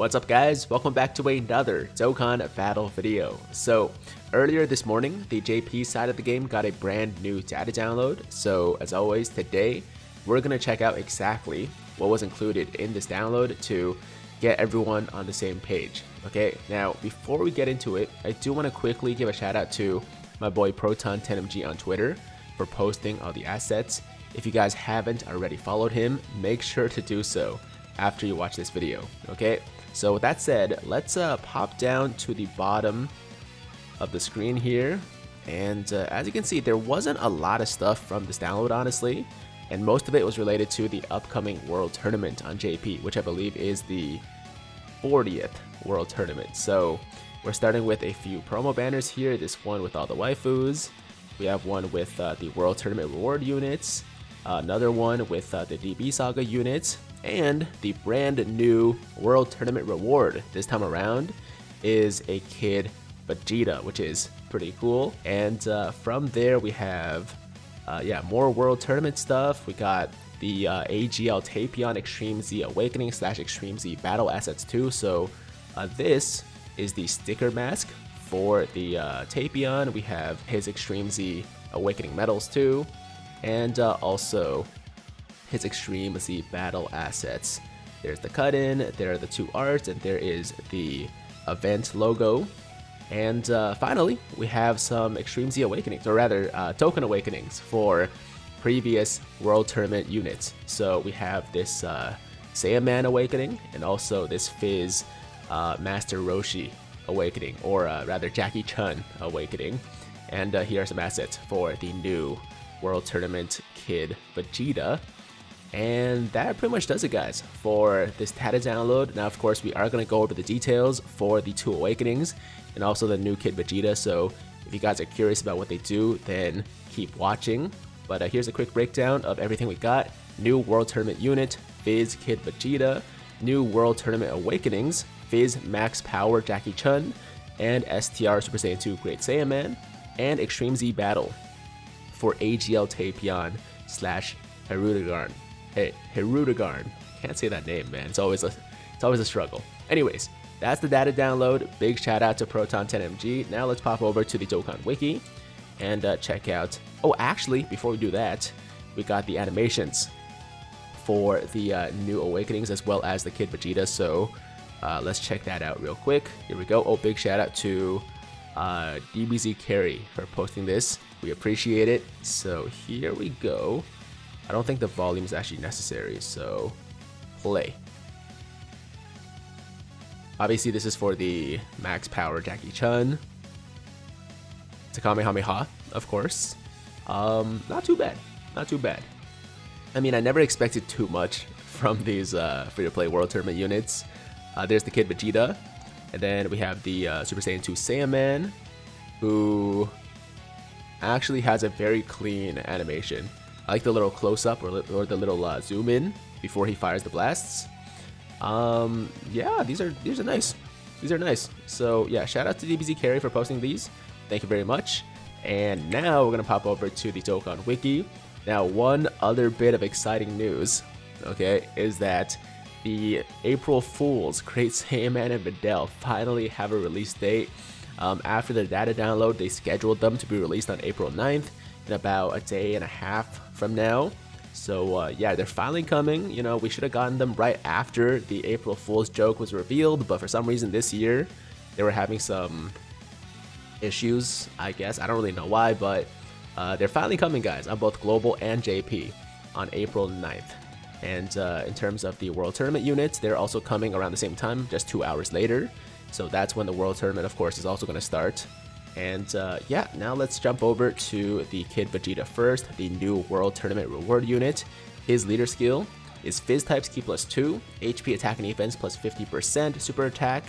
What's up guys, welcome back to another Dokkan Battle video. So earlier this morning, the JP side of the game got a brand new data download. So as always, today we're going to check out exactly what was included in this download to get everyone on the same page. Okay, now before we get into it, I do want to quickly give a shout out to my boy Proton10MG on Twitter for posting all the assets. If you guys haven't already followed him, make sure to do so after you watch this video. Okay, so with that said, let's pop down to the bottom of the screen here, and as you can see, there wasn't a lot of stuff from this download honestly, and most of it was related to the upcoming World Tournament on JP, which I believe is the 40th World Tournament. So we're starting with a few promo banners here, this one with all the waifus, we have one with the World Tournament reward units, another one with the DB Saga units, and the brand new World Tournament reward this time around is a Kid Vegeta, which is pretty cool. And from there we have more World Tournament stuff. We got the AGL Tapion Extreme Z Awakening / Extreme Z Battle assets too. So this is the sticker mask for the Tapion. We have his Extreme Z Awakening medals too, and also his Extreme Z Battle assets. There's the cut-in, there are the two arts, and there is the event logo. And finally, we have some Extreme Z Awakenings, or rather Token Awakenings for previous World Tournament units. So we have this Saiyaman Awakening, and also this Fizz Master Roshi Awakening, or rather Jackie Chun Awakening. And here are some assets for the new World Tournament Kid Vegeta. And that pretty much does it guys for this data download. Now of course we are going to go over the details for the two awakenings and also the new Kid Vegeta, so if you guys are curious about what they do, then keep watching. But here's a quick breakdown of everything we got. New World Tournament unit, Fizz Kid Vegeta. New World Tournament awakenings, Fizz Max Power Jackie Chun, and STR Super Saiyan 2 Great Saiyaman, and Extreme Z Battle for AGL Tapion / Hirudegarn. Hey, Hirudegarn. Can't say that name, man. It's always a struggle. Anyways, that's the data download. Big shout out to Proton10MG. Now let's pop over to the Dokkan Wiki and check out. Oh, actually, before we do that, we got the animations for the new awakenings as well as the Kid Vegeta. So let's check that out real quick. Here we go. Oh, big shout out to DBZCarry for posting this. We appreciate it. So here we go. I don't think the volume is actually necessary, so play. Obviously this is for the Max Power Jackie Chun. Takamehameha, of course. Not too bad, not too bad. I mean, I never expected too much from these free-to-play World Tournament units. There's the Kid Vegeta, and then we have the Super Saiyan 2 Saiyaman, who actually has a very clean animation. I like the little close-up or the little zoom-in before he fires the blasts. Yeah, these are nice. These are nice. So yeah, shout out to DBZCarry for posting these. Thank you very much. And now we're gonna pop over to the Dokkan Wiki. Now, one other bit of exciting news, okay, is that the April Fools Great Saiyaman and Videl finally have a release date. After the data download, they scheduled them to be released on April 9th. In about a day and a half from now. So yeah, they're finally coming. You know, we should have gotten them right after the April Fool's joke was revealed, but for some reason this year they were having some issues, I guess. I don't really know why, but they're finally coming guys on both global and JP on April 9th. And in terms of the World Tournament units, they're also coming around the same time, just 2 hours later. So that's when the World Tournament of course is also going to start. And yeah, now let's jump over to the Kid Vegeta first, the new World Tournament reward unit. His leader skill is Fizz types key +2, HP attack and defense +50%, super attack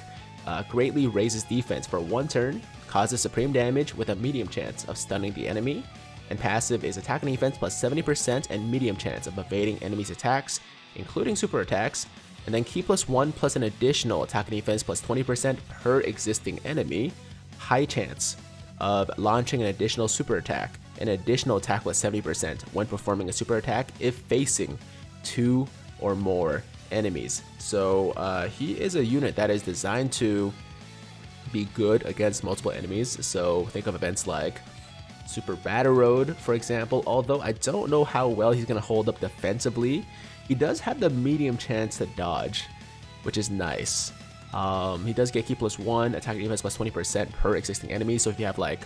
greatly raises defense for 1 turn, causes supreme damage with a medium chance of stunning the enemy, and passive is attack and defense +70% and medium chance of evading enemies' attacks, including super attacks, and then key +1 plus an additional attack and defense +20% per existing enemy. High chance of launching an additional super attack, an additional attack +70% when performing a super attack if facing 2 or more enemies. So he is a unit that is designed to be good against multiple enemies. So think of events like Super Battle Road, for example. Although I don't know how well he's going to hold up defensively, he does have the medium chance to dodge, which is nice. He does get key plus 1, attack and defense plus 20% per existing enemy. So if you have like,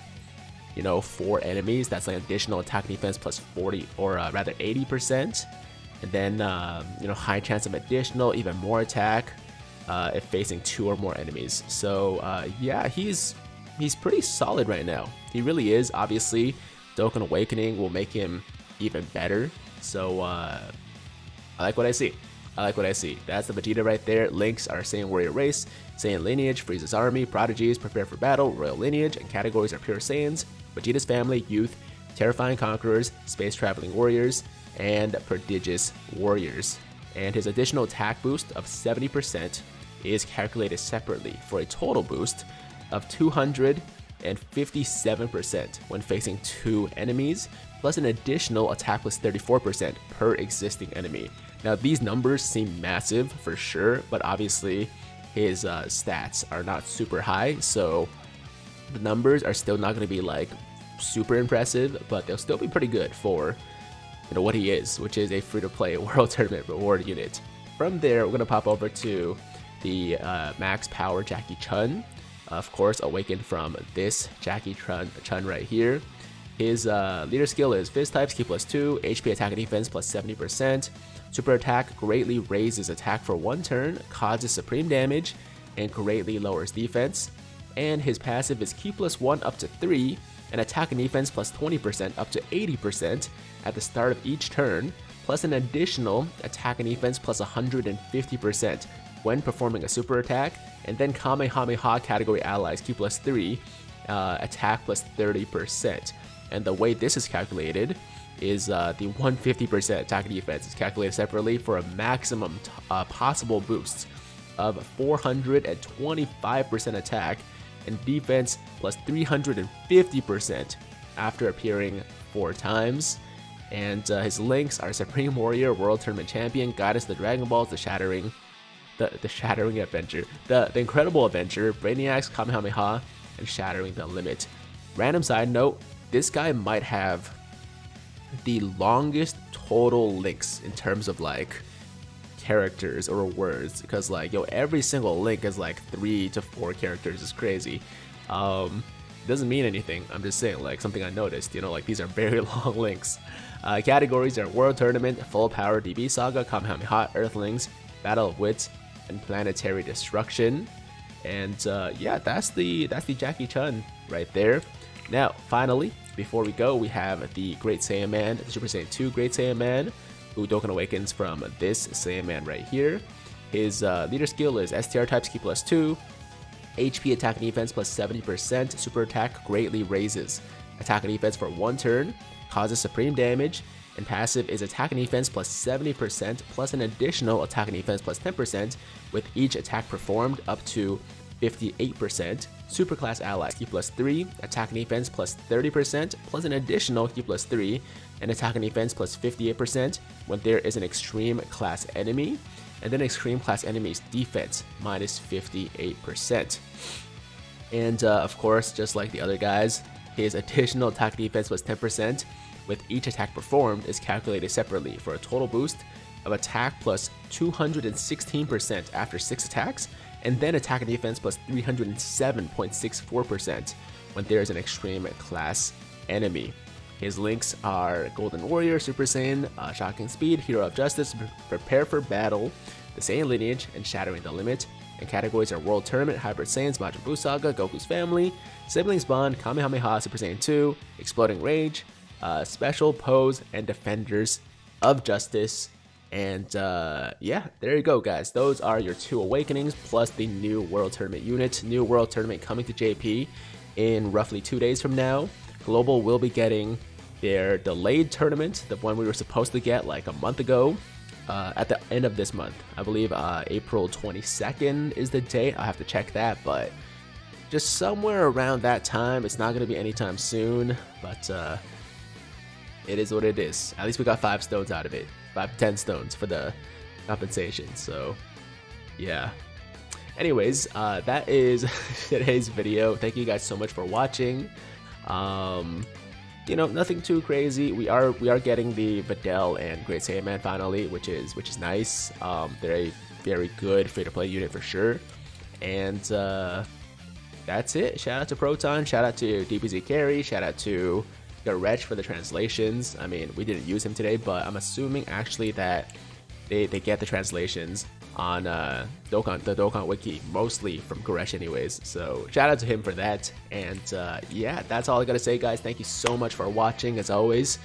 you know, 4 enemies, that's like additional attack and defense plus 40, or rather 80%. And then, you know, high chance of additional, even more attack if facing 2 or more enemies. So yeah, he's pretty solid right now. He really is. Obviously, Dokkan Awakening will make him even better. So I like what I see. I like what I see. That's the Vegeta right there. Links are Saiyan Warrior Race, Saiyan Lineage, Frieza's Army, Prodigies, Prepare for Battle, Royal Lineage, and categories are Pure Saiyans, Vegeta's Family, Youth, Terrifying Conquerors, Space Traveling Warriors, and Prodigious Warriors. And his additional attack boost of 70% is calculated separately for a total boost of 257% when facing 2 enemies, plus an additional attack plus 34% per existing enemy. Now these numbers seem massive for sure, but obviously his stats are not super high, so the numbers are still not going to be like super impressive, but they'll still be pretty good for, you know, what he is, which is a free-to-play World Tournament reward unit. From there, we're going to pop over to the max power Jackie Chun. Of course, awakened from this Jackie Chun right here. His leader skill is Fizz types, key plus 2, HP attack and defense plus 70%. Super attack greatly raises attack for 1 turn, causes supreme damage, and greatly lowers defense. And his passive is key plus 1 up to 3, and attack and defense plus 20% up to 80% at the start of each turn, plus an additional attack and defense plus 150% when performing a super attack, and then Kamehameha category allies, Q plus 3, attack plus 30%. And the way this is calculated is the 150% attack and defense is calculated separately for a maximum possible boost of 425% attack and defense plus 350% after appearing 4 times. And his links are Supreme Warrior, World Tournament Champion, Goddess the Dragon Balls, the Shattering Adventure, the Incredible Adventure, Brainiacs, Kamehameha, and Shattering the Limit. Random side note, this guy might have the longest total links in terms of like characters or words, because like, yo, every single link is like 3 to 4 characters. It's crazy. Doesn't mean anything, I'm just saying, like, something I noticed, you know, like, these are very long links. Categories are World Tournament, Full Power, DB Saga, Kamehameha, Earthlings, Battle of Wits, and Planetary Destruction. And yeah, that's the Jackie Chun right there. Now, finally, before we go, we have the Great Saiyaman, the Super Saiyan 2 Great Saiyaman, who Dokkan awakens from this Saiyaman right here. His leader skill is STR types, key plus 2, HP attack and defense plus 70%, super attack greatly raises attack and defense for 1 turn, causes supreme damage, and passive is attack and defense plus 70%, plus an additional attack and defense plus 10% with each attack performed up to 58%. Superclass allies, key plus 3, attack and defense plus 30%, plus an additional key plus 3, and attack and defense plus 58% when there is an extreme class enemy. And then extreme class enemies defense minus 58%. And of course, just like the other guys, his additional attack defense was 10% with each attack performed is calculated separately for a total boost of attack plus 216% after 6 attacks, and then attack and defense plus 307.64% when there is an extreme class enemy. His links are Golden Warrior, Super Saiyan, Shocking Speed, Hero of Justice, Prepare for Battle, the Saiyan Lineage, and Shattering the Limit. And categories are World Tournament, Hybrid Saiyans, Majin Buu Saga, Goku's Family, Siblings Bond, Kamehameha, Super Saiyan 2, Exploding Rage, Special Pose, and Defenders of Justice. And yeah, there you go, guys. Those are your 2 awakenings plus the new World Tournament unit. New World Tournament coming to JP in roughly 2 days from now. Global will be getting their delayed tournament, the one we were supposed to get like a month ago, at the end of this month. I believe April 22nd is the date. I'll have to check that, but just somewhere around that time. It's not going to be anytime soon, but it is what it is. At least we got 5 stones out of it. 5 to 10 stones for the compensation. So yeah. Anyways, that is today's video. Thank you guys so much for watching. You know, nothing too crazy. We are getting the Videl and Great Saiyaman finally, which is nice. They're a very good free-to-play unit for sure. And that's it. Shout out to Proton, shout out to DBZCarry, shout out to Goresh for the translations. I mean, we didn't use him today, but I'm assuming actually that they get the translations on the Dokkan Wiki, mostly from Goresh anyways, so shout out to him for that. And yeah, that's all I gotta say, guys. Thank you so much for watching. As always,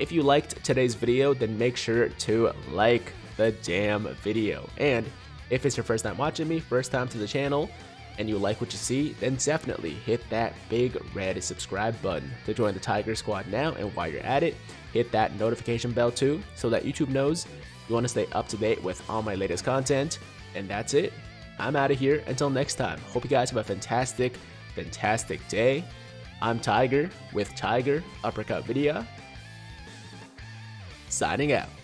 if you liked today's video, then make sure to like the damn video. And if it's your first time watching me, first time to the channel, and you like what you see, then definitely hit that big red subscribe button to join the Tiger Squad now. And while you're at it, hit that notification bell too, so that YouTube knows you want to stay up to date with all my latest content. And that's it. I'm out of here. Until next time, hope you guys have a fantastic, fantastic day. I'm Tiger with Tiger Uppercut Video, signing out.